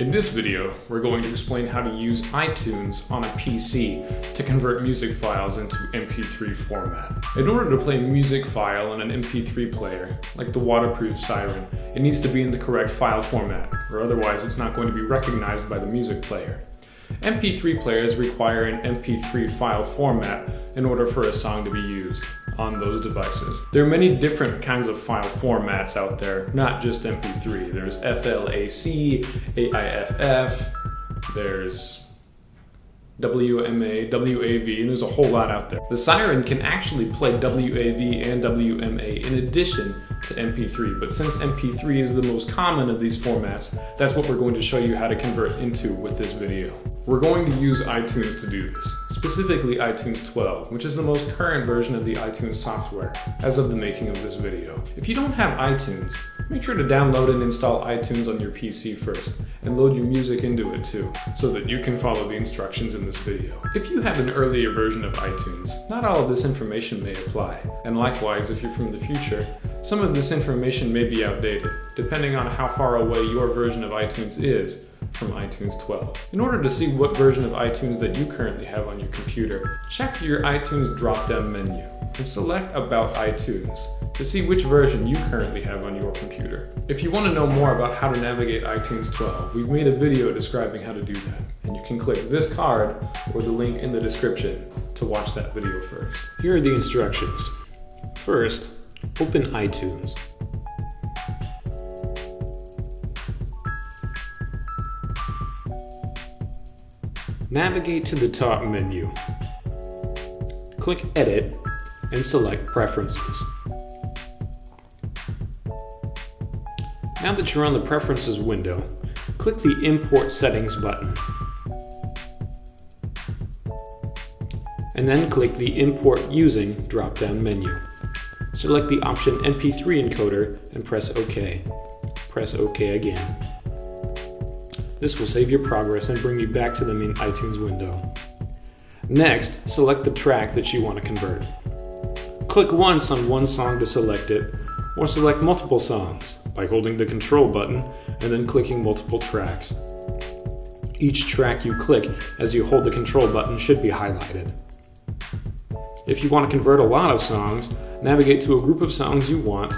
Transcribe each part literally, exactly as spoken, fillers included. In this video, we're going to explain how to use iTunes on a P C to convert music files into M P three format. In order to play a music file on an M P three player, like the waterproof Syryn, it needs to be in the correct file format, or otherwise it's not going to be recognized by the music player. M P three players require an M P three file format in order for a song to be used on those devices. There are many different kinds of file formats out there, not just M P three. There's FLAC, A I F F, there's W M A, W A V, and there's a whole lot out there. The Syryn can actually play W A V and W M A in addition to M P three, but since M P three is the most common of these formats, that's what we're going to show you how to convert into with this video. We're going to use iTunes to do this, specifically iTunes twelve, which is the most current version of the iTunes software as of the making of this video. If you don't have iTunes, make sure to download and install iTunes on your P C first, and load your music into it too, so that you can follow the instructions in this video. If you have an earlier version of iTunes, not all of this information may apply, and likewise if you're from the future, some of this information may be outdated, depending on how far away your version of iTunes is from iTunes twelve. In order to see what version of iTunes that you currently have on your computer, check your iTunes drop-down menu and select About iTunes to see which version you currently have on your computer. If you want to know more about how to navigate iTunes twelve, we've made a video describing how to do that, and you can click this card or the link in the description to watch that video first. Here are the instructions. First, open iTunes. Navigate to the top menu. Click Edit and select Preferences. Now that you're on the Preferences window, click the Import Settings button, and then click the Import Using drop-down menu. Select the option M P three Encoder and press OK. Press OK again. This will save your progress and bring you back to the main iTunes window. Next, select the track that you want to convert. Click once on one song to select it, or select multiple songs by holding the Control button and then clicking multiple tracks. Each track you click as you hold the Control button should be highlighted. If you want to convert a lot of songs, navigate to a group of songs you want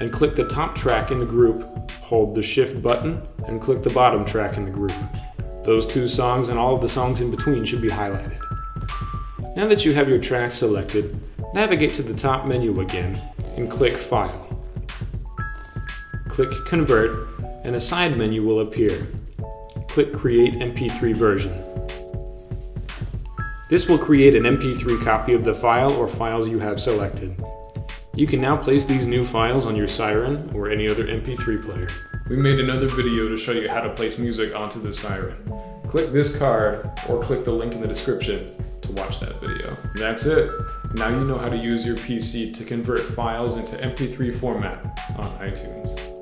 and click the top track in the group, hold the Shift button, and click the bottom track in the group. Those two songs and all of the songs in between should be highlighted. Now that you have your track selected, navigate to the top menu again and click File. Click Convert, and a side menu will appear. Click Create M P three Version. This will create an M P three copy of the file or files you have selected. You can now place these new files on your Syryn or any other M P three player. We made another video to show you how to place music onto the Syryn. Click this card or click the link in the description to watch that video. And that's it. Now you know how to use your P C to convert files into M P three format on iTunes.